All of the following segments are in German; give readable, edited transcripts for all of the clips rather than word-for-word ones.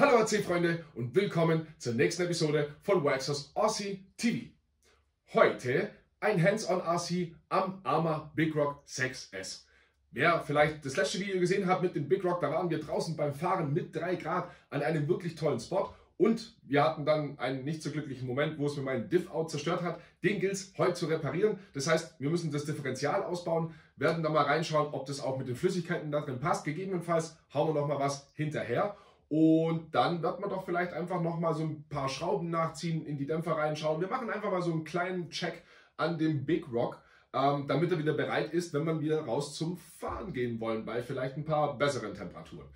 Hallo RC-Freunde und willkommen zur nächsten Episode von WaXr RC TV. Heute ein Hands on RC am Arrma Big Rock 6S. Wer vielleicht das letzte Video gesehen hat mit dem Big Rock, da waren wir draußen beim Fahren mit 3 Grad an einem wirklich tollen Spot und wir hatten dann einen nicht so glücklichen Moment, wo es mir meinen Diff-Out zerstört hat. Den gilt es heute zu reparieren. Das heißt, wir müssen das Differential ausbauen, werden da mal reinschauen, ob das auch mit den Flüssigkeiten da drin passt. Gegebenenfalls hauen wir noch mal was hinterher. Und dann wird man doch vielleicht einfach nochmal so ein paar Schrauben nachziehen, in die Dämpfer reinschauen. Wir machen einfach mal so einen kleinen Check an dem Big Rock, damit er wieder bereit ist, wenn man wieder raus zum Fahren gehen wollen, bei vielleicht ein paar besseren Temperaturen.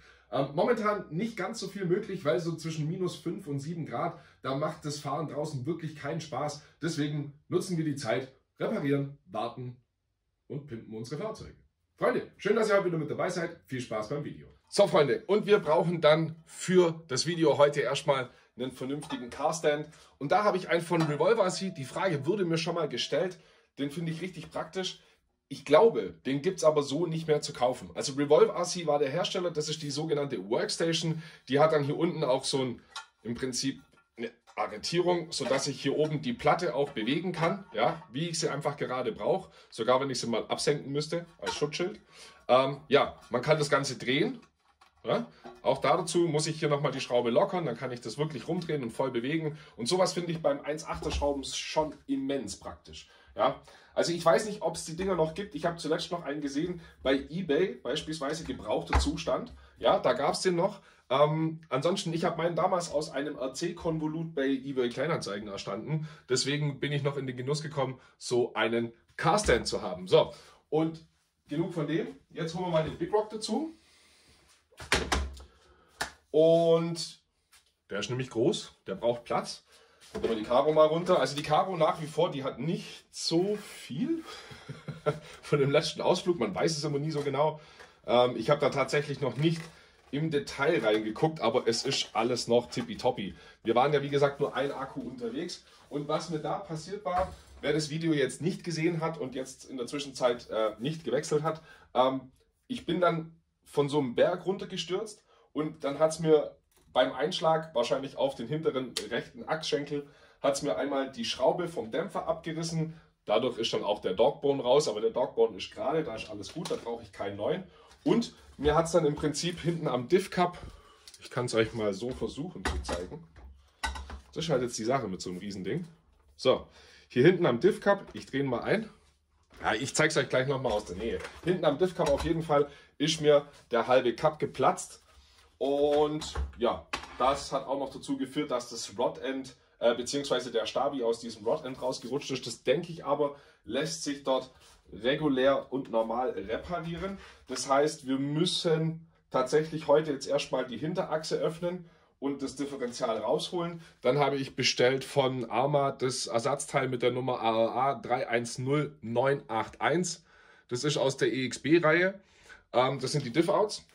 Momentan nicht ganz so viel möglich, weil so zwischen -5 und 7 Grad, da macht das Fahren draußen wirklich keinen Spaß. Deswegen nutzen wir die Zeit, reparieren, warten und pimpen unsere Fahrzeuge. Freunde, schön, dass ihr heute wieder mit dabei seid. Viel Spaß beim Video. So Freunde, und wir brauchen dann für das Video heute erstmal einen vernünftigen Carstand. Und da habe ich einen von Revolver RC. Die Frage wurde mir schon mal gestellt. Den finde ich richtig praktisch. Ich glaube, den gibt es aber so nicht mehr zu kaufen. Also Revolver RC war der Hersteller. Das ist die sogenannte Workstation. Die hat dann hier unten auch so ein, im Prinzip eine Arretierung, sodass ich hier oben die Platte auch bewegen kann. Ja, wie ich sie einfach gerade brauche. Sogar wenn ich sie mal absenken müsste als Schutzschild. Ja, man kann das Ganze drehen. Ja, auch dazu muss ich hier nochmal die Schraube lockern, dann kann ich das wirklich rumdrehen und voll bewegen. Und sowas finde ich beim 1,8er Schrauben schon immens praktisch. Ja, also ich weiß nicht, ob es die Dinger noch gibt. Ich habe zuletzt noch einen gesehen bei eBay, beispielsweise gebrauchter Zustand. Ja, da gab es den noch. Ansonsten, ich habe meinen damals aus einem RC-Konvolut bei eBay Kleinanzeigen erstanden. Deswegen bin ich noch in den Genuss gekommen, so einen Carstand zu haben. So, und genug von dem. Jetzt holen wir mal den Big Rock dazu. Und der ist nämlich groß, der braucht Platz. Gucken wir die Karo mal runter. Also die Karo nach wie vor, die hat nicht so viel von dem letzten Ausflug. Man weiß es immer nie so genau. Ich habe da tatsächlich noch nicht im Detail reingeguckt, aber es ist alles noch tippitoppi. Wir waren ja wie gesagt nur ein Akku unterwegs. Und was mir da passiert war, wer das Video jetzt nicht gesehen hat und jetzt in der Zwischenzeit nicht gewechselt hat, ich bin dann von so einem Berg runtergestürzt und dann hat es mir beim Einschlag, wahrscheinlich auf den hinteren rechten Achsschenkel, hat es mir einmal die Schraube vom Dämpfer abgerissen. Dadurch ist dann auch der Dogbone raus, aber der Dogbone ist gerade, da ist alles gut, da brauche ich keinen neuen. Und mir hat es dann im Prinzip hinten am Diff-Cup, ich kann es euch mal so versuchen zu zeigen, das ist halt jetzt die Sache mit so einem Riesending. So, hier hinten am Diff-Cup, ich drehe ihn mal ein. Ja, ich zeige es euch gleich nochmal aus der Nähe. Hinten am Diff-Cup auf jeden Fall ist mir der halbe Cup geplatzt. Und ja, das hat auch noch dazu geführt, dass das Rod-End, beziehungsweise der Stabi aus diesem Rod-End rausgerutscht ist. Das denke ich aber, lässt sich dort regulär und normal reparieren. Das heißt, wir müssen tatsächlich heute jetzt erstmal die Hinterachse öffnen und das Differential rausholen. Dann habe ich bestellt von ARRMA das Ersatzteil mit der Nummer ARA 310981. Das ist aus der EXB-Reihe. Das sind die Diff-Outs.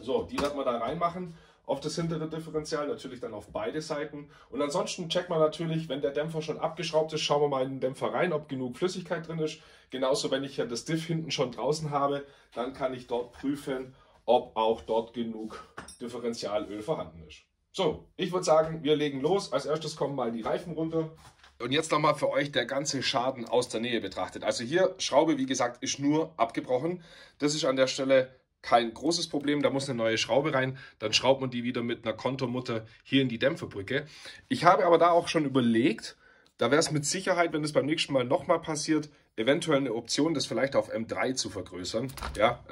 So, die werden wir da reinmachen. Auf das hintere Differential, natürlich dann auf beide Seiten. Und ansonsten checkt man natürlich, wenn der Dämpfer schon abgeschraubt ist, schauen wir mal in den Dämpfer rein, ob genug Flüssigkeit drin ist. Genauso, wenn ich ja das Diff hinten schon draußen habe, dann kann ich dort prüfen, ob auch dort genug Differentialöl vorhanden ist. So, ich würde sagen, wir legen los. Als erstes kommen mal die Reifen runter. Und jetzt nochmal für euch der ganze Schaden aus der Nähe betrachtet. Also hier, Schraube, wie gesagt, ist nur abgebrochen. Das ist an der Stelle kein großes Problem. Da muss eine neue Schraube rein. Dann schraubt man die wieder mit einer Kontomutter hier in die Dämpferbrücke. Ich habe aber da auch schon überlegt, da wäre es mit Sicherheit, wenn es beim nächsten Mal nochmal passiert, eventuell eine Option, das vielleicht auf M3 zu vergrößern. Ja,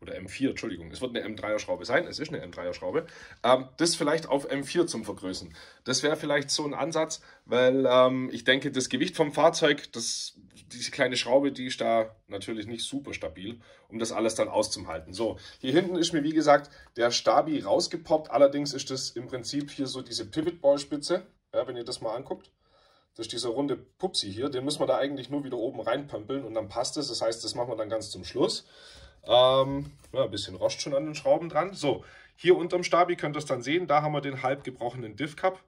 oder M4, Entschuldigung, es wird eine M3er-Schraube sein, es ist eine M3er-Schraube, das vielleicht auf M4 zum Vergrößen. Das wäre vielleicht so ein Ansatz, weil ich denke, das Gewicht vom Fahrzeug, diese kleine Schraube, die ist da natürlich nicht super stabil, um das alles dann auszuhalten. So, hier hinten ist mir, wie gesagt, der Stabi rausgepoppt, allerdings ist das im Prinzip hier so diese Pivot-Ball-Spitze, ja, wenn ihr das mal anguckt. Das ist dieser runde Pupsi hier, den müssen wir da eigentlich nur wieder oben reinpömpeln und dann passt es. Das heißt, das machen wir dann ganz zum Schluss. Ja, ein bisschen Rost schon an den Schrauben dran. So, hier unterm Stabi könnt ihr es dann sehen, da haben wir den halb gebrochenen Diff-Cup.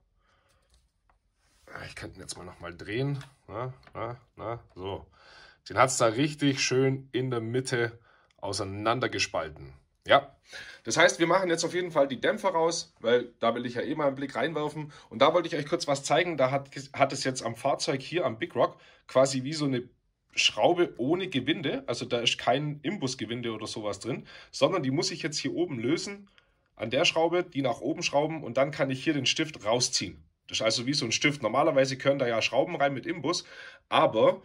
Ich kann den jetzt mal nochmal drehen. So. Den hat es da richtig schön in der Mitte auseinandergespalten. Ja, das heißt, wir machen jetzt auf jeden Fall die Dämpfer raus, weil da will ich ja eh mal einen Blick reinwerfen. Und da wollte ich euch kurz was zeigen. Da hat es jetzt am Fahrzeug hier am Big Rock quasi wie so eine Schraube ohne Gewinde. Also da ist kein Imbusgewinde oder sowas drin, sondern die muss ich jetzt hier oben lösen. An der Schraube, die nach oben schrauben, und dann kann ich hier den Stift rausziehen. Das ist also wie so ein Stift. Normalerweise können da ja Schrauben rein mit Imbus, aber...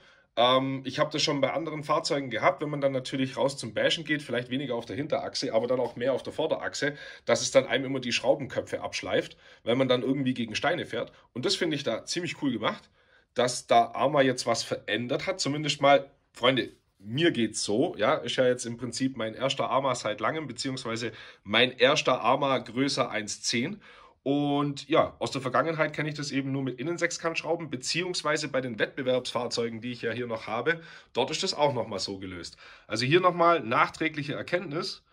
ich habe das schon bei anderen Fahrzeugen gehabt, wenn man dann natürlich raus zum Bashen geht, vielleicht weniger auf der Hinterachse, aber dann auch mehr auf der Vorderachse, dass es dann einem immer die Schraubenköpfe abschleift, wenn man dann irgendwie gegen Steine fährt. Und das finde ich da ziemlich cool gemacht, dass da ARRMA jetzt was verändert hat. Zumindest mal, Freunde, mir geht's so, ja, ist ja jetzt im Prinzip mein erster ARRMA seit langem, beziehungsweise mein erster ARRMA größer 1,10. Und ja, aus der Vergangenheit kenne ich das eben nur mit Innensechskantschrauben, beziehungsweise bei den Wettbewerbsfahrzeugen, die ich ja hier noch habe. Dort ist das auch nochmal so gelöst. Also hier nochmal nachträgliche Erkenntnis.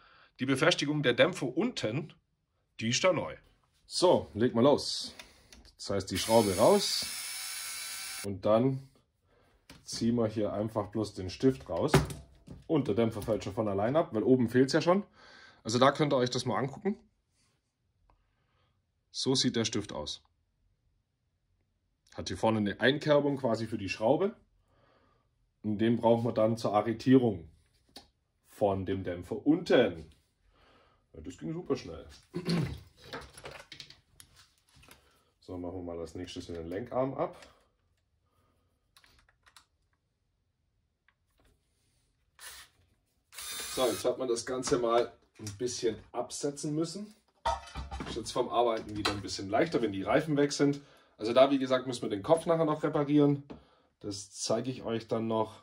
Die Befestigung der Dämpfer unten, die ist da neu. So, leg mal los. Das heißt, die Schraube raus. Und dann ziehen wir hier einfach bloß den Stift raus. Und der Dämpfer fällt schon von allein ab, weil oben fehlt es ja schon. Also da könnt ihr euch das mal angucken. So sieht der Stift aus. Hat hier vorne eine Einkerbung quasi für die Schraube. Und den brauchen wir dann zur Arretierung von dem Dämpfer unten. Ja, das ging super schnell. So, machen wir mal als nächstes den Lenkarm ab. So, jetzt hat man das Ganze mal ein bisschen absetzen müssen. Jetzt vom Arbeiten wieder ein bisschen leichter, wenn die Reifen weg sind. Also da, wie gesagt, müssen wir den Kopf nachher noch reparieren. Das zeige ich euch dann noch.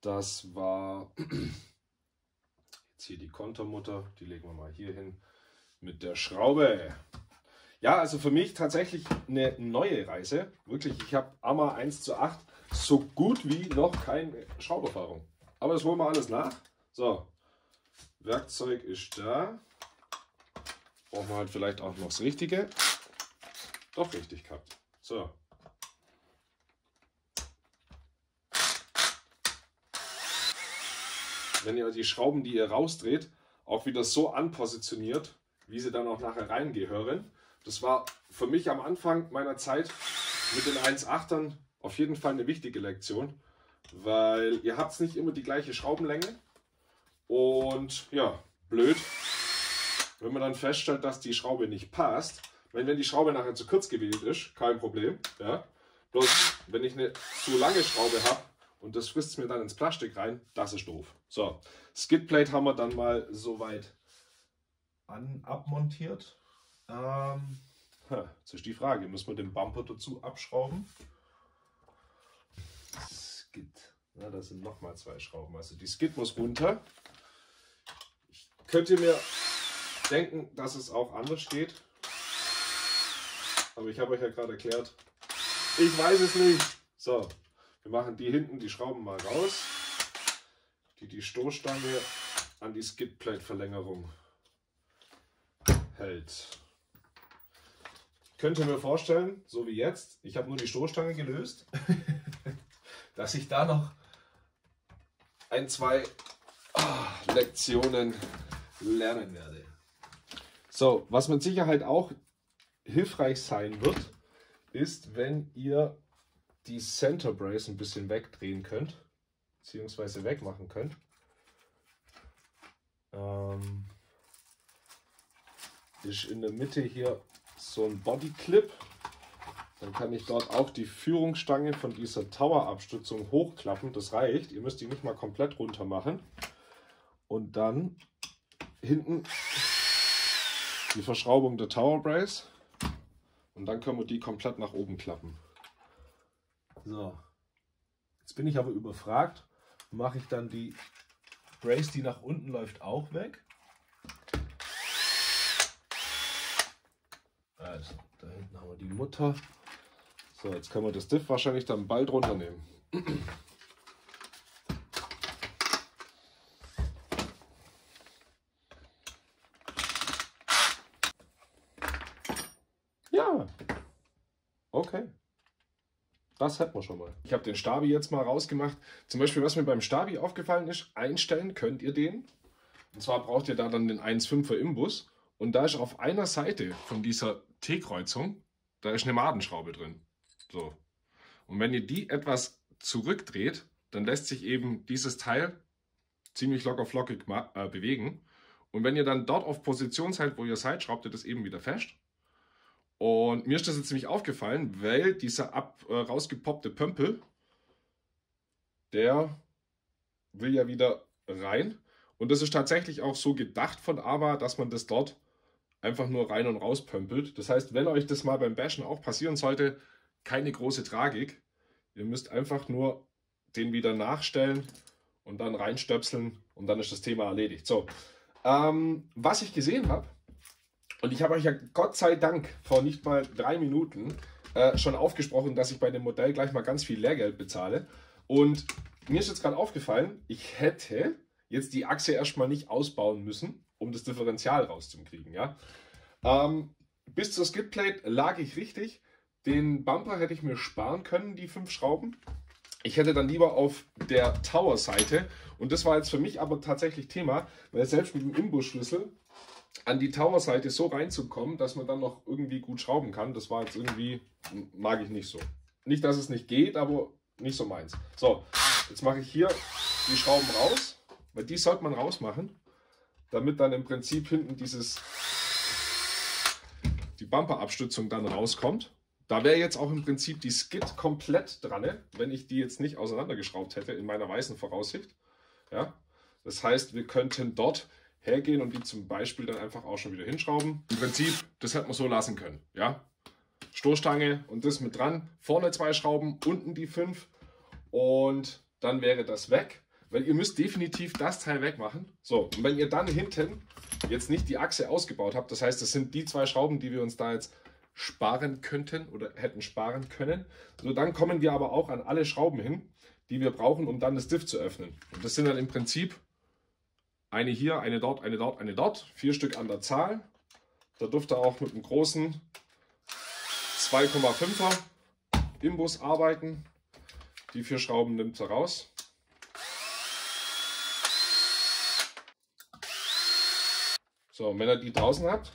Das war jetzt hier die Kontermutter. Die legen wir mal hier hin mit der Schraube. Ja, also für mich tatsächlich eine neue Reise. Wirklich, ich habe ARRMA 1:8 so gut wie noch keine Schrauberfahrung. Aber das holen wir alles nach. So, Werkzeug ist da. Brauchen wir halt vielleicht auch noch das Richtige. Doch richtig gehabt. So. Wenn ihr die Schrauben, die ihr rausdreht, auch wieder so anpositioniert, wie sie dann auch nachher reingehören. Das war für mich am Anfang meiner Zeit mit den 1,8ern auf jeden Fall eine wichtige Lektion, weil ihr habt nicht immer die gleiche Schraubenlänge. Und ja, blöd. Wenn man dann feststellt, dass die Schraube nicht passt, wenn die Schraube nachher zu kurz gewählt ist, kein Problem. Ja? Bloß, wenn ich eine zu lange Schraube habe und das frisst mir dann ins Plastik rein, das ist doof. So, Skidplate haben wir dann mal soweit abmontiert. Jetzt ist die Frage, müssen wir den Bumper dazu abschrauben? Skid, ja, da sind nochmal zwei Schrauben. Also die Skid muss runter. Könnt ihr mir denken, dass es auch anders steht. Aber ich habe euch ja gerade erklärt, ich weiß es nicht. So, wir machen die hinten, die Schrauben mal raus. Die Stoßstange an die Skidplate-Verlängerung hält. Könnt ihr mir vorstellen, so wie jetzt, ich habe nur die Stoßstange gelöst, dass ich da noch ein, zwei Lektionen lernen werde. So, was mit Sicherheit auch hilfreich sein wird, ist, wenn ihr die Center Brace ein bisschen wegdrehen könnt, beziehungsweise wegmachen könnt. Ist in der Mitte hier so ein Bodyclip. Dann kann ich dort auch die Führungsstange von dieser Tower-Abstützung hochklappen. Das reicht, ihr müsst die nicht mal komplett runter machen. Und dann hinten die Verschraubung der Tower Brace und dann können wir die komplett nach oben klappen. So, jetzt bin ich aber überfragt, mache ich dann die Brace, die nach unten läuft, auch weg? Also, da hinten haben wir die Mutter. So, jetzt können wir das Diff wahrscheinlich dann bald runternehmen. Okay, das hätten wir schon mal. Ich habe den Stabi jetzt mal rausgemacht. Zum Beispiel, was mir beim Stabi aufgefallen ist, einstellen könnt ihr den. Und zwar braucht ihr da dann den 1,5er Imbus. Und da ist auf einer Seite von dieser T-Kreuzung, da ist eine Madenschraube drin. So. Und wenn ihr die etwas zurückdreht, dann lässt sich eben dieses Teil ziemlich locker flockig bewegen. Und wenn ihr dann dort auf Position seid, wo ihr seid, schraubt ihr das eben wieder fest. Und mir ist das jetzt nämlich aufgefallen, weil dieser rausgepoppte Pömpel, der will ja wieder rein. Und das ist tatsächlich auch so gedacht von ARRMA, dass man das dort einfach nur rein und raus pömpelt. Das heißt, wenn euch das mal beim Bashen auch passieren sollte, keine große Tragik. Ihr müsst einfach nur den wieder nachstellen und dann reinstöpseln und dann ist das Thema erledigt. So, was ich gesehen habe, und ich habe euch ja Gott sei Dank vor nicht mal 3 Minuten schon aufgesprochen, dass ich bei dem Modell gleich mal ganz viel Lehrgeld bezahle. Und mir ist jetzt gerade aufgefallen, ich hätte jetzt die Achse erstmal nicht ausbauen müssen, um das Differential rauszukriegen. Ja? Bis zur Skidplate lag ich richtig. Den Bumper hätte ich mir sparen können, die 5 Schrauben. Ich hätte dann lieber auf der Tower-Seite, und das war jetzt für mich aber tatsächlich Thema, weil selbst mit dem Imbusschlüssel an die Tower-Seite so reinzukommen, dass man dann noch irgendwie gut schrauben kann, das war jetzt irgendwie, mag ich nicht so. Nicht, dass es nicht geht, aber nicht so meins. So, jetzt mache ich hier die Schrauben raus, weil die sollte man rausmachen, damit dann im Prinzip hinten die Bumper-Abstützung dann rauskommt. Da wäre jetzt auch im Prinzip die Skid komplett dran, wenn ich die jetzt nicht auseinandergeschraubt hätte, in meiner weißen Voraussicht. Ja? Das heißt, wir könnten dort hergehen und die zum Beispiel dann einfach auch schon wieder hinschrauben. Im Prinzip, das hätte man so lassen können. Ja? Stoßstange und das mit dran. Vorne 2 Schrauben, unten die 5. Und dann wäre das weg. Weil ihr müsst definitiv das Teil wegmachen. So, und wenn ihr dann hinten jetzt nicht die Achse ausgebaut habt, das heißt, das sind die 2 Schrauben, die wir uns da jetzt sparen könnten oder hätten sparen können. So, dann kommen wir aber auch an alle Schrauben hin, die wir brauchen, um dann das Diff zu öffnen. Und das sind dann im Prinzip eine hier, eine dort, eine dort, eine dort. 4 Stück an der Zahl. Da durfte auch mit einem großen 2,5er Imbus arbeiten. Die 4 Schrauben nimmt er raus. So, und wenn ihr die draußen habt,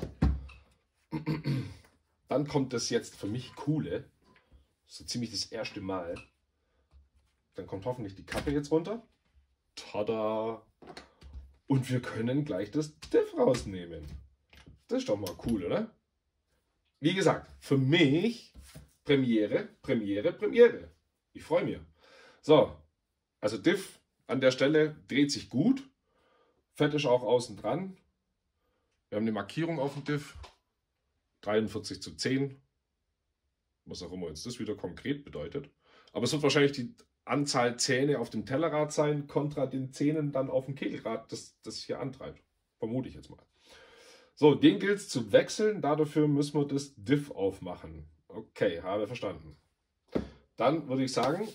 dann kommt das jetzt für mich Coole, so ziemlich das erste Mal. Dann kommt hoffentlich die Kappe jetzt runter. Tada! Und wir können gleich das Diff rausnehmen. Das ist doch mal cool, oder? Wie gesagt, für mich Premiere, Premiere, Premiere. Ich freue mich. So, also Diff an der Stelle dreht sich gut. Fett ist auch außen dran. Wir haben eine Markierung auf dem Diff. 43:10, was auch immer jetzt das wieder konkret bedeutet. Aber es wird wahrscheinlich die Anzahl Zähne auf dem Tellerrad sein, kontra den Zähnen dann auf dem Kegelrad, das hier antreibt. Vermute ich jetzt mal. So, den gilt es zu wechseln, dafür müssen wir das Diff aufmachen. Okay, habe verstanden. Dann würde ich sagen,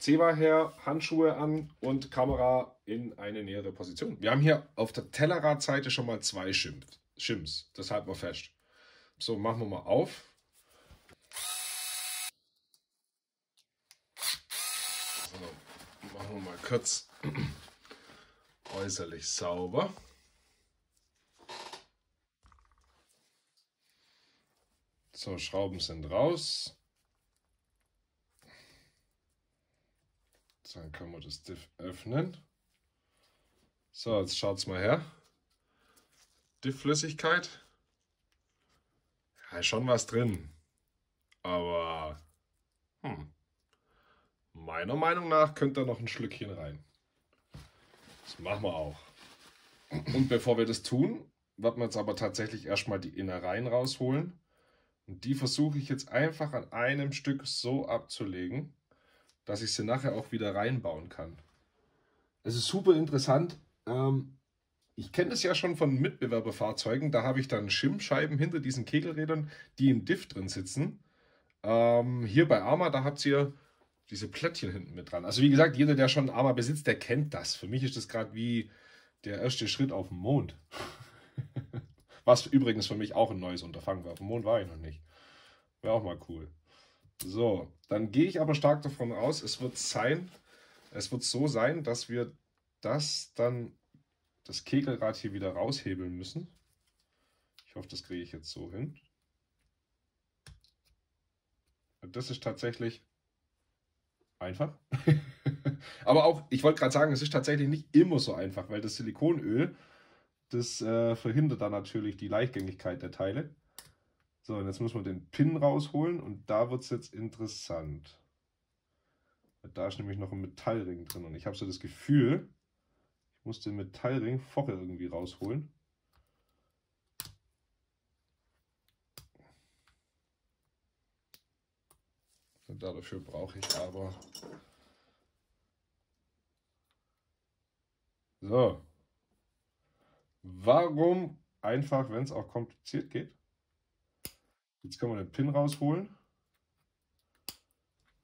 Zewa her, Handschuhe an und Kamera in eine nähere Position. Wir haben hier auf der Tellerradseite schon mal 2 Shims, das halten wir fest. So, machen wir mal auf. So, machen wir mal kurz äußerlich sauber. So, Schrauben sind raus. Dann können wir das Diff öffnen. So, jetzt schaut es mal her. Diff-Flüssigkeit. Ja, schon was drin, aber meiner Meinung nach könnte da noch ein Schlückchen rein. Das machen wir auch. Und bevor wir das tun, werden wir jetzt aber tatsächlich erstmal die Innereien rausholen. Und die versuche ich jetzt einfach an einem Stück so abzulegen, dass ich sie nachher auch wieder reinbauen kann. Es ist super interessant. Ich kenne das ja schon von Mitbewerberfahrzeugen, da habe ich dann Schirmscheiben hinter diesen Kegelrädern, die im Diff drin sitzen. Hier bei ARRMA, da habt ihr diese Plättchen hinten mit dran. Also wie gesagt, jeder, der schon ARRMA besitzt, der kennt das. Für mich ist das gerade wie der erste Schritt auf den Mond. Was übrigens für mich auch ein neues Unterfangen war. Auf dem Mond war ich noch nicht. Wäre auch mal cool. So, dann gehe ich aber stark davon aus, es wird so sein, dass wir das dann das Kegelrad hier wieder raushebeln müssen. Ich hoffe, das kriege ich jetzt so hin. Das ist tatsächlich einfach. Aber auch, ich wollte gerade sagen, es ist tatsächlich nicht immer so einfach, weil das Silikonöl, das verhindert dann natürlich die Leichtgängigkeit der Teile. So, und jetzt müssen wir den Pin rausholen und da wird es jetzt interessant. Da ist nämlich noch ein Metallring drin und ich habe so das Gefühl, ich muss den Metallring vorher irgendwie rausholen. Und dafür brauche ich aber... So. Warum einfach, wenn es auch kompliziert geht? Jetzt können wir den Pin rausholen.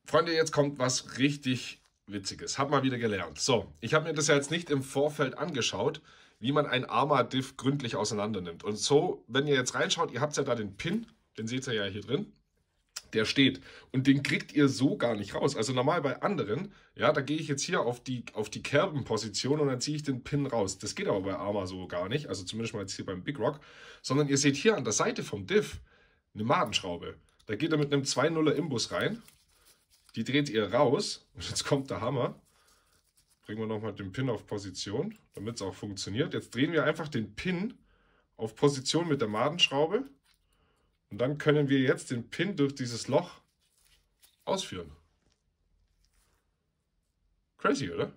Freunde, jetzt kommt was richtig Witziges. Hab mal wieder gelernt. So, ich habe mir das ja jetzt nicht im Vorfeld angeschaut, wie man ein ARRMA-Diff gründlich auseinander nimmt. Und so, wenn ihr jetzt reinschaut, ihr habt ja da den Pin, den seht ihr ja hier drin. Der steht und den kriegt ihr so gar nicht raus. Also normal bei anderen, ja, da gehe ich jetzt hier auf die Kerbenposition und dann ziehe ich den Pin raus. Das geht aber bei ARRMA so gar nicht, also zumindest mal jetzt hier beim Big Rock, sondern ihr seht hier an der Seite vom Diff eine Madenschraube. Da geht er mit einem 2,0er Imbus rein, die dreht ihr raus und jetzt kommt der Hammer. Bringen wir nochmal den Pin auf Position, damit es auch funktioniert. Jetzt drehen wir einfach den Pin auf Position mit der Madenschraube. Und dann können wir jetzt den Pin durch dieses Loch ausführen. Crazy, oder?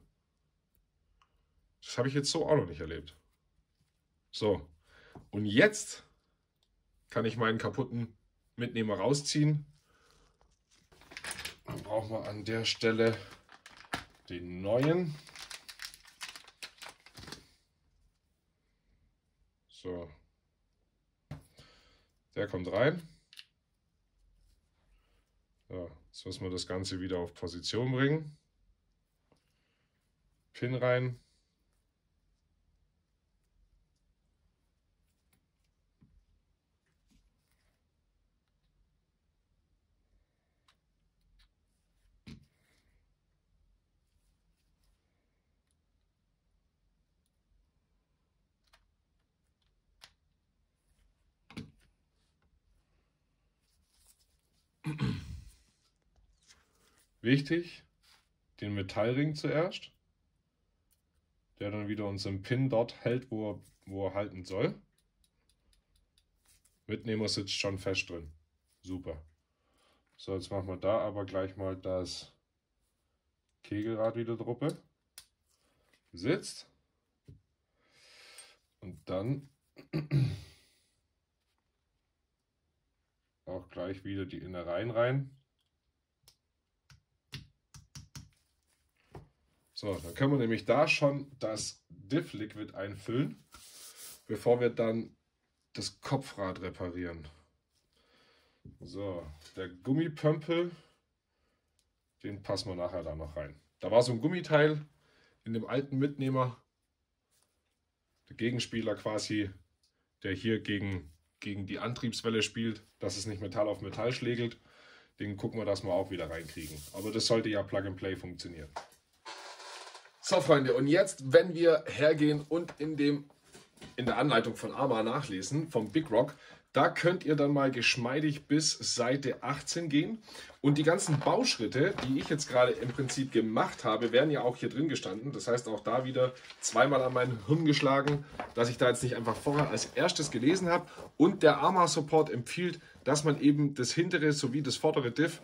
Das habe ich jetzt so auch noch nicht erlebt. So, und jetzt kann ich meinen kaputten Mitnehmer rausziehen. Dann brauchen wir an der Stelle den neuen. So. Der kommt rein. So, jetzt müssen wir das Ganze wieder auf Position bringen. Pin rein. Wichtig, den Metallring zuerst, der dann wieder unseren Pin dort hält, wo er halten soll. Mitnehmer sitzt schon fest drin. Super. So, jetzt machen wir da aber gleich mal das Kegelrad wieder druppe. Sitzt. Und dann auch gleich wieder die Innereien rein. So, dann können wir nämlich da schon das Diff-Liquid einfüllen, bevor wir dann das Kopfrad reparieren. So, der Gummipömpel, den passen wir nachher da noch rein. Da war so ein Gummiteil in dem alten Mitnehmer, der Gegenspieler quasi, der hier gegen die Antriebswelle spielt, dass es nicht Metall auf Metall schlägelt. Den gucken wir, dass wir auch wieder reinkriegen. Aber das sollte ja Plug-and-Play funktionieren. So Freunde, und jetzt, wenn wir hergehen und in der Anleitung von ARRMA nachlesen, vom Big Rock, da könnt ihr dann mal geschmeidig bis Seite 18 gehen. Und die ganzen Bauschritte, die ich jetzt gerade im Prinzip gemacht habe, werden ja auch hier drin gestanden. Das heißt, auch da wieder zweimal an mein Hirn geschlagen, dass ich da jetzt nicht einfach vorher als erstes gelesen habe. Und der ARRMA Support empfiehlt, dass man eben das hintere sowie das vordere Diff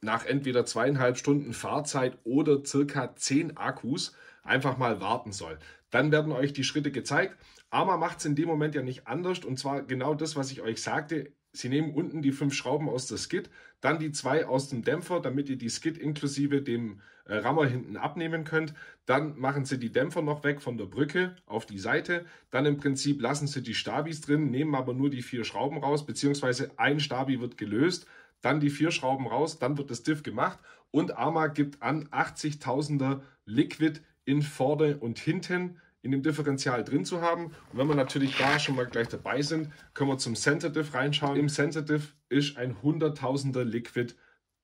nach entweder 2,5 Stunden Fahrzeit oder circa 10 Akkus einfach mal warten soll. Dann werden euch die Schritte gezeigt. ARRMA macht es in dem Moment ja nicht anders und zwar genau das, was ich euch sagte. Sie nehmen unten die 5 Schrauben aus der Skid, dann die 2 aus dem Dämpfer, damit ihr die Skid inklusive dem Rammer hinten abnehmen könnt. Dann machen sie die Dämpfer noch weg von der Brücke auf die Seite. Dann im Prinzip lassen sie die Stabis drin, nehmen aber nur die 4 Schrauben raus, beziehungsweise ein Stabi wird gelöst. Dann die 4 Schrauben raus, dann wird das Diff gemacht und ARRMA gibt an 80.000er Liquid in vorne und hinten in dem Differential drin zu haben. Und wenn wir natürlich da schon mal gleich dabei sind, können wir zum Sensitive reinschauen. Im Sensitive ist ein 100.000er Liquid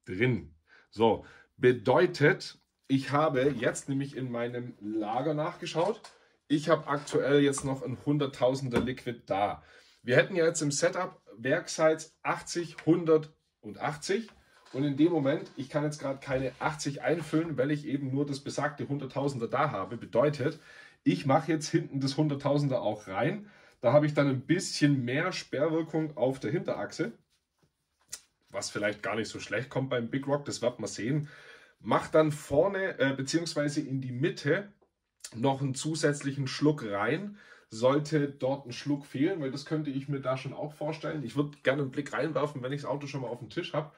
drin. So, bedeutet, ich habe jetzt nämlich in meinem Lager nachgeschaut. Ich habe aktuell jetzt noch ein 100.000er Liquid da. Wir hätten ja jetzt im Setup Werkseits 80, 100 und 80. Und in dem Moment, ich kann jetzt gerade keine 80 einfüllen, weil ich eben nur das besagte 100.000er da habe. Bedeutet, ich mache jetzt hinten das 100.000er auch rein. Da habe ich dann ein bisschen mehr Sperrwirkung auf der Hinterachse. Was vielleicht gar nicht so schlecht kommt beim Big Rock, das wird man sehen. Mach dann vorne bzw. in die Mitte noch einen zusätzlichen Schluck rein. Sollte dort ein Schluck fehlen, weil das könnte ich mir da schon auch vorstellen. Ich würde gerne einen Blick reinwerfen, wenn ich das Auto schon mal auf dem Tisch habe.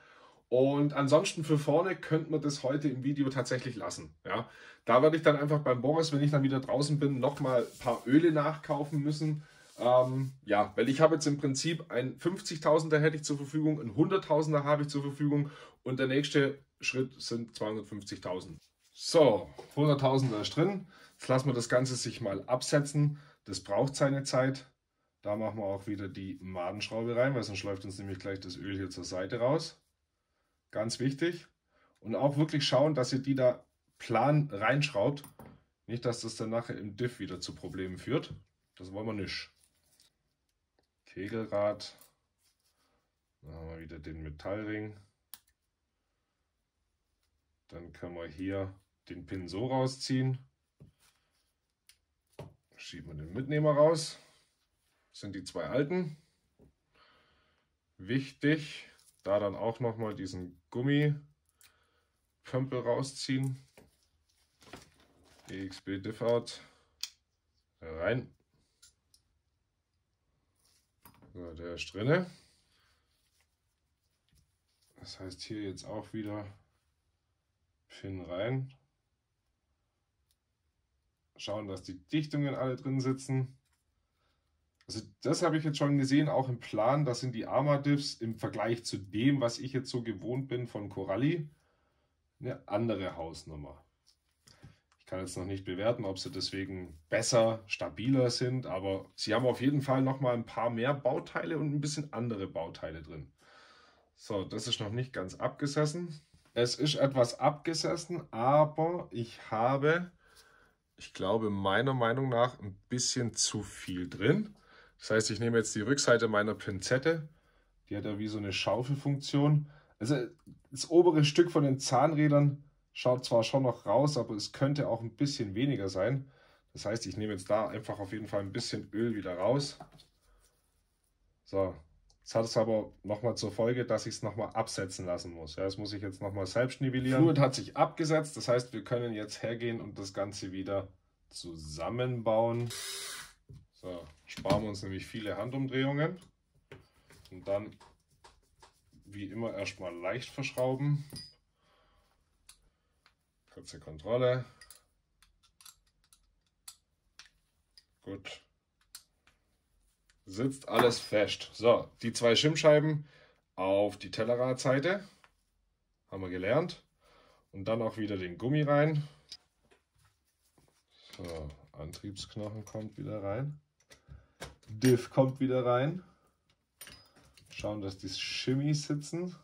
Und ansonsten für vorne könnte man das heute im Video tatsächlich lassen. Ja, da werde ich dann einfach beim Boris, wenn ich dann wieder draußen bin, nochmal ein paar Öle nachkaufen müssen. Ja, weil ich habe jetzt im Prinzip ein 50.000er hätte ich zur Verfügung, ein 100.000er habe ich zur Verfügung und der nächste Schritt sind 250.000. So, 100.000er ist drin. Jetzt lassen wir das Ganze sich mal absetzen. Das braucht seine Zeit. Da machen wir auch wieder die Madenschraube rein, weil sonst läuft uns nämlich gleich das Öl hier zur Seite raus. Ganz wichtig. Und auch wirklich schauen, dass ihr die da plan reinschraubt. Nicht, dass das dann nachher im Diff wieder zu Problemen führt. Das wollen wir nicht. Kegelrad. Dann haben wir wieder den Metallring. Dann können wir hier den Pin so rausziehen. Schieben wir den Mitnehmer raus. Das sind die zwei alten. Wichtig. Da dann auch nochmal diesen Gummipömpel rausziehen. EXB Diff-Out. Rein. So, der ist drinne. Das heißt hier jetzt auch wieder Pin rein. Schauen, dass die Dichtungen alle drin sitzen. Also das habe ich jetzt schon gesehen, auch im Plan, das sind die ARRMA-Diffs im Vergleich zu dem, was ich jetzt so gewohnt bin von Corally, eine andere Hausnummer. Ich kann jetzt noch nicht bewerten, ob sie deswegen besser, stabiler sind, aber sie haben auf jeden Fall nochmal ein paar mehr Bauteile und ein bisschen andere Bauteile drin. So, das ist noch nicht ganz abgesessen. Es ist etwas abgesessen, aber ich habe, ich glaube meiner Meinung nach, ein bisschen zu viel drin. Das heißt, ich nehme jetzt die Rückseite meiner Pinzette. Die hat ja wie so eine Schaufelfunktion. Also das obere Stück von den Zahnrädern schaut zwar schon noch raus, aber es könnte auch ein bisschen weniger sein. Das heißt, ich nehme jetzt da einfach auf jeden Fall ein bisschen Öl wieder raus. So, jetzt hat es aber nochmal zur Folge, dass ich es nochmal absetzen lassen muss. Ja, das muss ich jetzt nochmal selbst nivellieren. Fluid hat sich abgesetzt, das heißt, wir können jetzt hergehen und das Ganze wieder zusammenbauen. So, sparen wir uns nämlich viele Handumdrehungen und dann wie immer erstmal leicht verschrauben. Kurze Kontrolle. Gut. Sitzt alles fest. So, die zwei Schimmscheiben auf die Tellerradseite. Haben wir gelernt. Und dann auch wieder den Gummi rein. So, Antriebsknochen kommt wieder rein. Diff kommt wieder rein. Schauen, dass die Shimmies sitzen.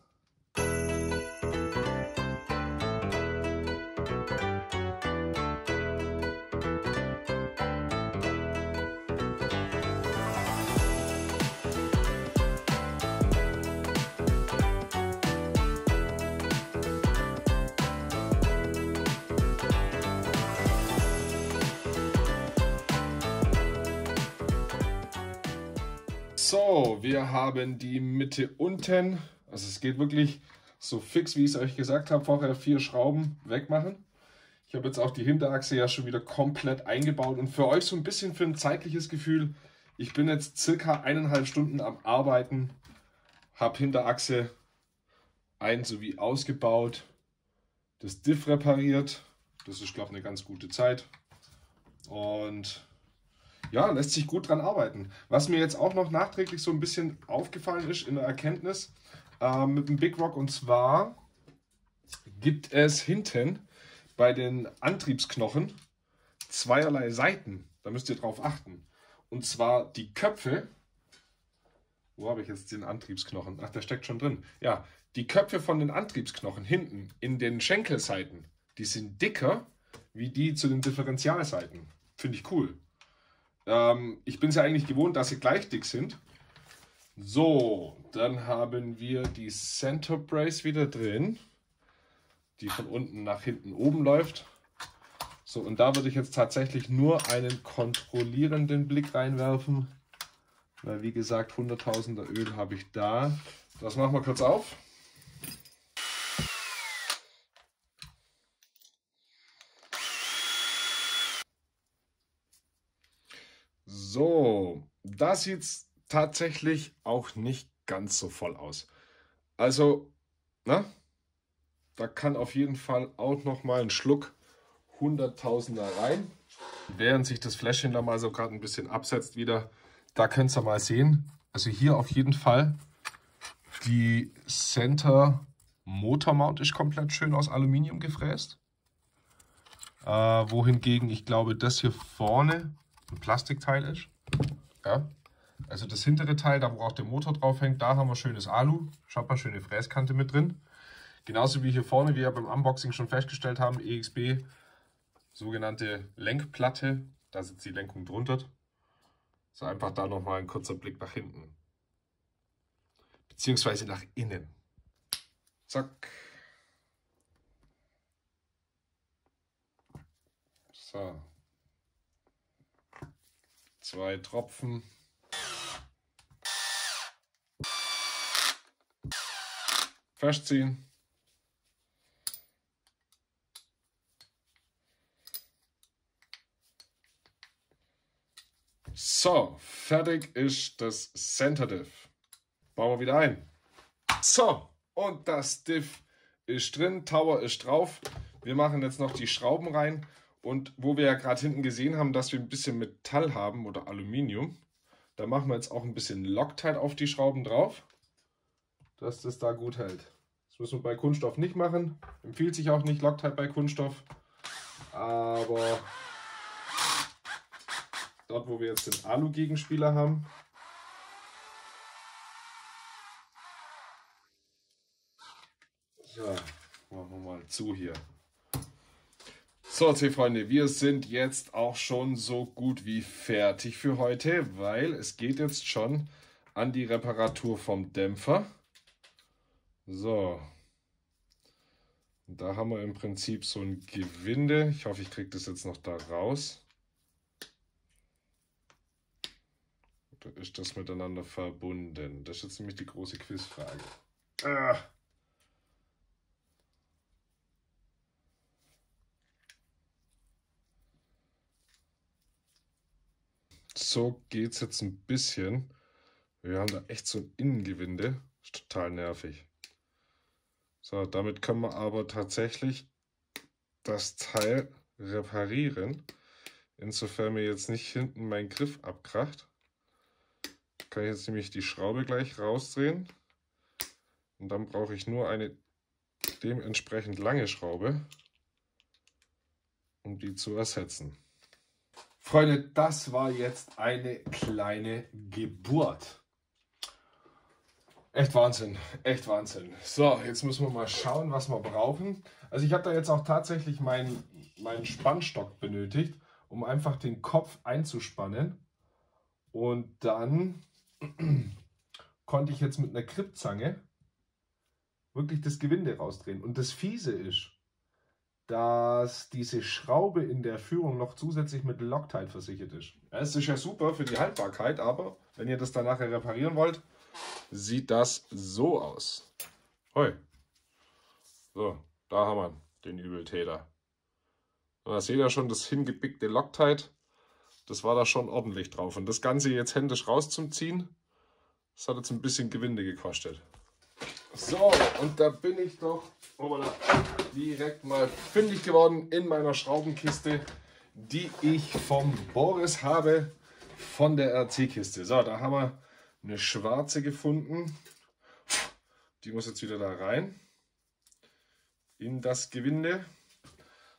So, wir haben die Mitte unten, also es geht wirklich so fix, wie ich es euch gesagt habe, vorher 4 Schrauben wegmachen. Ich habe jetzt auch die Hinterachse ja schon wieder komplett eingebaut und für euch so ein bisschen für ein zeitliches Gefühl, ich bin jetzt circa 1,5 Stunden am Arbeiten, habe Hinterachse ein- sowie ausgebaut, das Diff repariert, das ist glaube ich eine ganz gute Zeit und ja, lässt sich gut dran arbeiten. Was mir jetzt auch noch nachträglich so ein bisschen aufgefallen ist in der Erkenntnis mit dem Big Rock, und zwar gibt es hinten bei den Antriebsknochen zweierlei Seiten. Da müsst ihr drauf achten. Und zwar die Köpfe. Wo habe ich jetzt den Antriebsknochen? Ach, der steckt schon drin. Ja, die Köpfe von den Antriebsknochen hinten in den Schenkelseiten, die sind dicker wie die zu den Differentialseiten. Finde ich cool. Ich bin es ja eigentlich gewohnt, dass sie gleich dick sind. So, dann haben wir die Center Brace wieder drin, die von unten nach hinten oben läuft. So, und da würde ich jetzt tatsächlich nur einen kontrollierenden Blick reinwerfen, weil wie gesagt, 100.000er Öl habe ich da. Das machen wir kurz auf. So, da sieht es tatsächlich auch nicht ganz so voll aus. Also, na, da kann auf jeden Fall auch nochmal ein Schluck 100.000er rein. Während sich das Fläschchen da mal so gerade ein bisschen absetzt wieder, da könnt ihr mal sehen. Also hier auf jeden Fall die Center Motormount ist komplett schön aus Aluminium gefräst. Wohingegen ich glaube, das hier vorne ein Plastikteil ist. Ja. Also das hintere Teil, da wo auch der Motor drauf hängt, da haben wir schönes Alu. Schaut mal, schöne Fräskante mit drin. Genauso wie hier vorne, wie wir beim Unboxing schon festgestellt haben, EXB, sogenannte Lenkplatte. Da sitzt die Lenkung drunter. So, einfach da nochmal ein kurzer Blick nach hinten. Beziehungsweise nach innen. Zack. So. 2 Tropfen. Festziehen. So, fertig ist das Center Diff. Bauen wir wieder ein. So, und das Diff ist drin, Tower ist drauf. Wir machen jetzt noch die Schrauben rein. Und wo wir ja gerade hinten gesehen haben, dass wir ein bisschen Metall haben oder Aluminium, da machen wir jetzt auch ein bisschen Loctite auf die Schrauben drauf, dass das da gut hält. Das müssen wir bei Kunststoff nicht machen. Empfiehlt sich auch nicht Loctite bei Kunststoff. Aber dort, wo wir jetzt den Alu-Gegenspieler haben, so, machen wir mal zu hier. So, C-Freunde, wir sind jetzt auch schon so gut wie fertig für heute, weil es geht jetzt schon an die Reparatur vom Dämpfer. So, und da haben wir im Prinzip so ein Gewinde. Ich hoffe, ich kriege das jetzt noch da raus. Oder ist das miteinander verbunden? Das ist jetzt nämlich die große Quizfrage. Ah. So geht es jetzt ein bisschen. Wir haben da echt so ein Innengewinde. Ist total nervig. So, damit können wir aber tatsächlich das Teil reparieren. Insofern mir jetzt nicht hinten mein Griff abkracht. Kann ich jetzt nämlich die Schraube gleich rausdrehen. Und dann brauche ich nur eine dementsprechend lange Schraube, um die zu ersetzen. Freunde, das war jetzt eine kleine Geburt. Echt Wahnsinn, echt Wahnsinn. So, jetzt müssen wir mal schauen, was wir brauchen. Also ich habe da jetzt auch tatsächlich meinen Spannstock benötigt, um einfach den Kopf einzuspannen. Und dann konnte ich jetzt mit einer Krippzange wirklich das Gewinde rausdrehen. Und das Fiese ist, dass diese Schraube in der Führung noch zusätzlich mit Loctite versichert ist. Es ist ja super für die Haltbarkeit, aber wenn ihr das dann nachher reparieren wollt, sieht das so aus. Hoi. So, da haben wir den Übeltäter. Da seht ihr schon das hingepickte Loctite. Das war da schon ordentlich drauf. Und das Ganze jetzt händisch rauszuziehen, das hat jetzt ein bisschen Gewinde gekostet. So, und da bin ich doch direkt mal fündig geworden in meiner Schraubenkiste, die ich vom Boris habe, von der RC-Kiste. So, da haben wir eine schwarze gefunden. Die muss jetzt wieder da rein, in das Gewinde.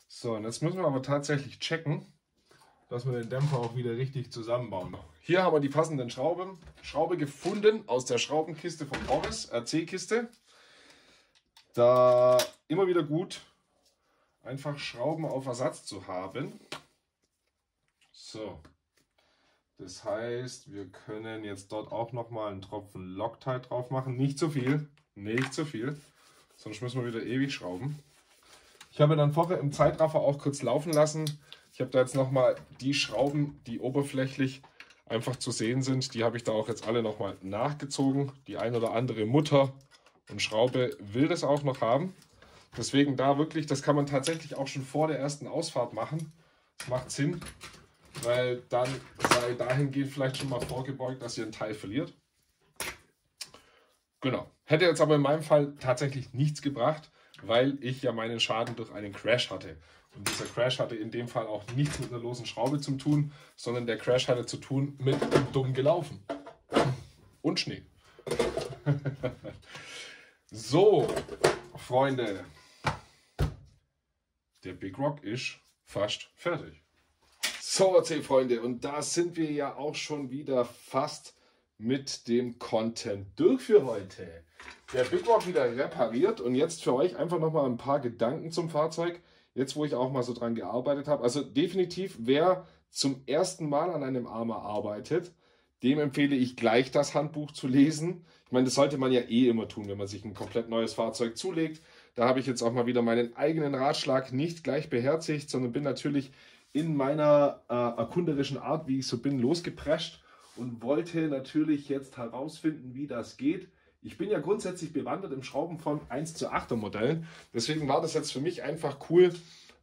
So, und jetzt müssen wir aber tatsächlich checken, dass wir den Dämpfer auch wieder richtig zusammenbauen. Hier haben wir die passenden Schraube gefunden aus der Schraubenkiste von Boris, RC-Kiste. Da immer wieder gut, einfach Schrauben auf Ersatz zu haben. So, Das heißt, wir können jetzt dort auch nochmal einen Tropfen Loctite drauf machen. Nicht zu viel, nicht zu viel, sonst müssen wir wieder ewig schrauben. Ich habe dann vorher im Zeitraffer auch kurz laufen lassen. Ich habe da jetzt nochmal die Schrauben, die oberflächlich einfach zu sehen sind, die habe ich da auch jetzt alle nochmal nachgezogen. Die ein oder andere Mutter und Schraube will das auch noch haben. Deswegen da wirklich, das kann man tatsächlich auch schon vor der ersten Ausfahrt machen. Das macht Sinn, weil dann sei dahingehend vielleicht schon mal vorgebeugt, dass ihr einen Teil verliert. Genau. Hätte jetzt aber in meinem Fall tatsächlich nichts gebracht, weil ich ja meinen Schaden durch einen Crash hatte. Und dieser Crash hatte in dem Fall auch nichts mit einer losen Schraube zu tun, sondern der Crash hatte zu tun mit dumm gelaufen. Und Schnee. So, Freunde. Der Big Rock ist fast fertig. So, RC-Freunde, und da sind wir ja auch schon wieder fast mit dem Content durch für heute. Der Big Rock wieder repariert und jetzt für euch einfach nochmal ein paar Gedanken zum Fahrzeug. Jetzt, wo ich auch mal so dran gearbeitet habe. Also definitiv, wer zum ersten Mal an einem ARRMA arbeitet, dem empfehle ich gleich das Handbuch zu lesen. Ich meine, das sollte man ja eh immer tun, wenn man sich ein komplett neues Fahrzeug zulegt. Da habe ich jetzt auch mal wieder meinen eigenen Ratschlag nicht gleich beherzigt, sondern bin natürlich in meiner erkunderischen Art, wie ich so bin, losgeprescht und wollte natürlich jetzt herausfinden, wie das geht. Ich bin ja grundsätzlich bewandert im Schrauben von 1:8er Modellen. Deswegen war das jetzt für mich einfach cool,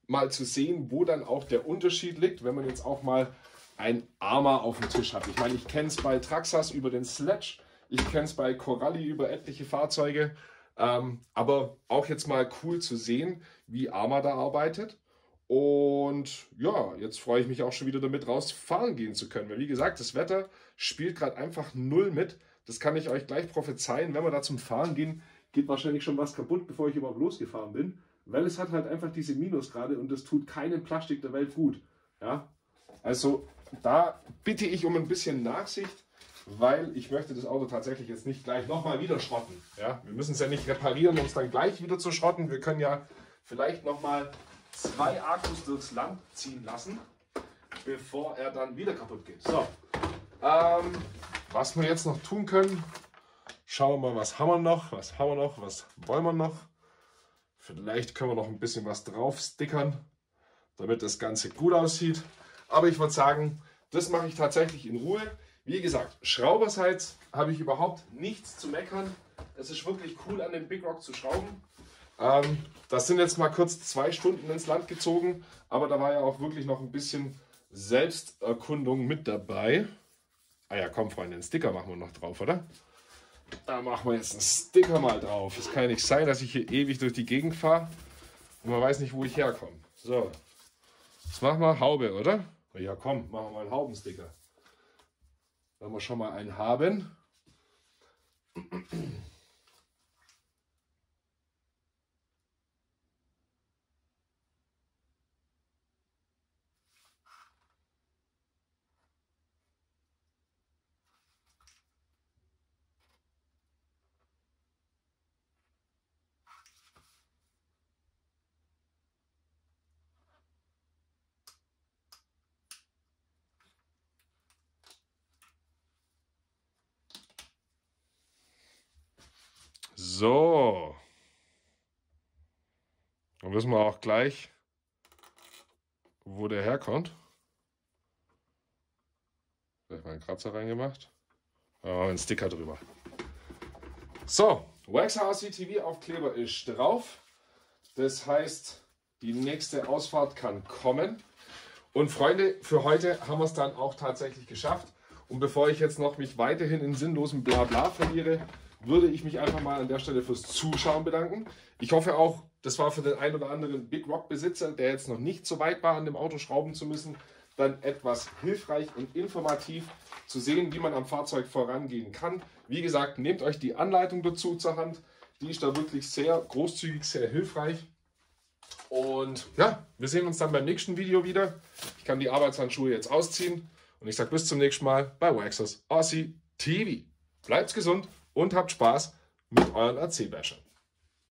mal zu sehen, wo dann auch der Unterschied liegt, wenn man jetzt auch mal ein ARRMA auf dem Tisch hat. Ich meine, ich kenne es bei Traxxas über den Sledge, ich kenne es bei Corally über etliche Fahrzeuge. Aber auch jetzt mal cool zu sehen, wie ARRMA da arbeitet. Und ja, jetzt freue ich mich auch schon wieder damit rausfahren gehen zu können. Weil wie gesagt, das Wetter spielt gerade einfach null mit. Das kann ich euch gleich prophezeien. Wenn wir da zum Fahren gehen, geht wahrscheinlich schon was kaputt, bevor ich überhaupt losgefahren bin. Weil es hat halt einfach diese Minusgrade und das tut keinen Plastik der Welt gut. Ja? Also da bitte ich um ein bisschen Nachsicht, weil ich möchte das Auto tatsächlich jetzt nicht gleich nochmal wieder schrotten. Ja? Wir müssen es ja nicht reparieren, um es dann gleich wieder zu schrotten. Wir können ja vielleicht nochmal 2 Akkus durchs Land ziehen lassen, bevor er dann wieder kaputt geht. So, was wir jetzt noch tun können, schauen wir mal, was haben wir noch, was wollen wir noch. Vielleicht können wir noch ein bisschen was drauf stickern, damit das Ganze gut aussieht. Aber ich würde sagen, das mache ich tatsächlich in Ruhe. Wie gesagt, schrauberseits habe ich überhaupt nichts zu meckern. Es ist wirklich cool, an dem Big Rock zu schrauben. Das sind jetzt mal kurz 2 Stunden ins Land gezogen, aber da war ja auch wirklich noch ein bisschen Selbsterkundung mit dabei. Ah ja, komm Freunde, einen Sticker machen wir noch drauf, oder? Da machen wir jetzt einen Sticker mal drauf. Es kann nicht sein, dass ich hier ewig durch die Gegend fahre und man weiß nicht, wo ich herkomme. So, jetzt machen wir Haube, oder? Ja komm, machen wir mal einen Haubensticker. Wenn wir schon mal einen haben. So, dann wissen wir auch gleich, wo der herkommt. Vielleicht mal einen Kratzer reingemacht. Einen Sticker drüber. So, WaXr RC TV Aufkleber ist drauf. Das heißt, die nächste Ausfahrt kann kommen. Und Freunde, für heute haben wir es dann auch tatsächlich geschafft. Und bevor ich jetzt noch mich weiterhin in sinnlosem Blabla verliere, würde ich mich einfach mal an der Stelle fürs Zuschauen bedanken. Ich hoffe auch, das war für den einen oder anderen Big Rock Besitzer, der jetzt noch nicht so weit war, an dem Auto schrauben zu müssen, dann etwas hilfreich und informativ zu sehen, wie man am Fahrzeug vorangehen kann. Wie gesagt, nehmt euch die Anleitung dazu zur Hand. Die ist da wirklich sehr großzügig, sehr hilfreich. Und ja, wir sehen uns dann beim nächsten Video wieder. Ich kann die Arbeitshandschuhe jetzt ausziehen. Und ich sage bis zum nächsten Mal bei WaXr RC TV. Bleibt's gesund. Und habt Spaß mit euren RC-Bashern.